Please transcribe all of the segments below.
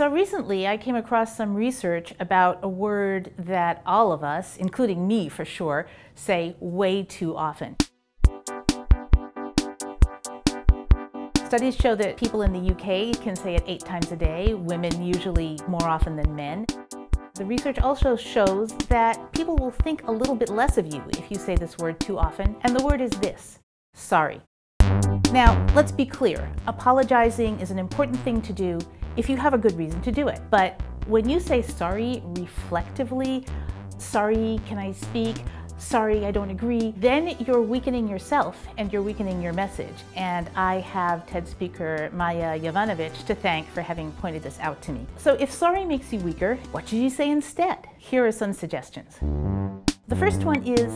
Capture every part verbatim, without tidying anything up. So recently I came across some research about a word that all of us, including me for sure, say way too often. Studies show that people in the U K can say it eight times a day, women usually more often than men. The research also shows that people will think a little bit less of you if you say this word too often, and the word is this: sorry. Now, let's be clear, apologizing is an important thing to do if you have a good reason to do it. But when you say sorry reflectively, sorry, can I speak? Sorry, I don't agree, then you're weakening yourself and you're weakening your message. And I have TED speaker Maya Jovanovic to thank for having pointed this out to me. So if sorry makes you weaker, what should you say instead? Here are some suggestions. The first one is,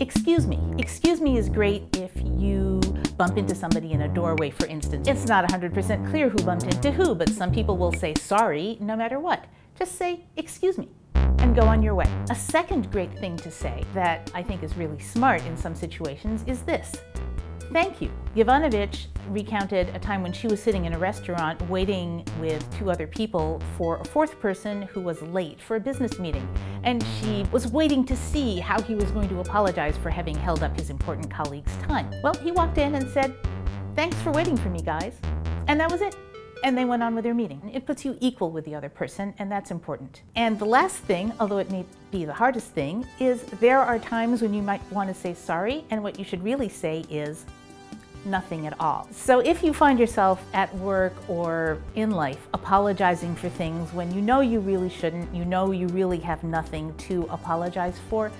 excuse me. Excuse me is great if you bump into somebody in a doorway, for instance. It's not one hundred percent clear who bumped into who, but some people will say sorry no matter what. Just say, excuse me, and go on your way. A second great thing to say that I think is really smart in some situations is this: thank you. Jovanovic recounted a time when she was sitting in a restaurant waiting with two other people for a fourth person who was late for a business meeting. And she was waiting to see how he was going to apologize for having held up his important colleague's time. Well, he walked in and said, "Thanks for waiting for me, guys." And that was it. And they went on with their meeting. It puts you equal with the other person, and that's important. And the last thing, although it may be the hardest thing, is there are times when you might want to say sorry, and what you should really say is nothing at all. So if you find yourself at work or in life apologizing for things when you know you really shouldn't, you know you really have nothing to apologize for,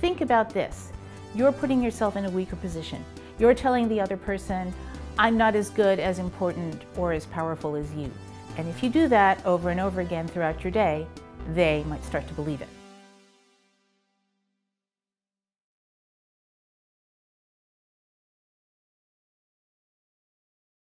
think about this. You're putting yourself in a weaker position. You're telling the other person, I'm not as good, as important, or as powerful as you. And if you do that over and over again throughout your day, they might start to believe it.